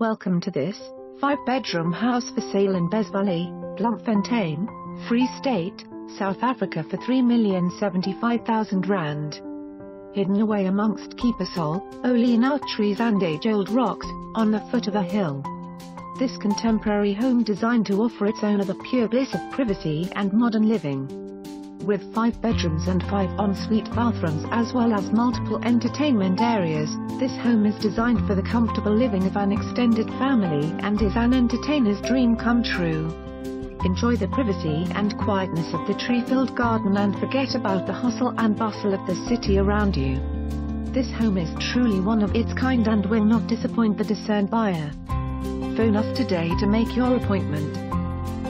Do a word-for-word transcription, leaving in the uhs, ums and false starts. Welcome to this five-bedroom house for sale in Baysvalley, Bloemfontein, Free State, South Africa for three million seventy-five thousand rand. Hidden away amongst Kiepersol, Olienhout trees and age-old rocks, on the foot of a hill. This contemporary home designed to offer its owner the pure bliss of privacy and modern living. With five bedrooms and five ensuite bathrooms as well as multiple entertainment areas, this home is designed for the comfortable living of an extended family and is an entertainer's dream come true. Enjoy the privacy and quietness of the tree-filled garden and forget about the hustle and bustle of the city around you. This home is truly one of its kind and will not disappoint the discerned buyer. Phone us today to make your appointment.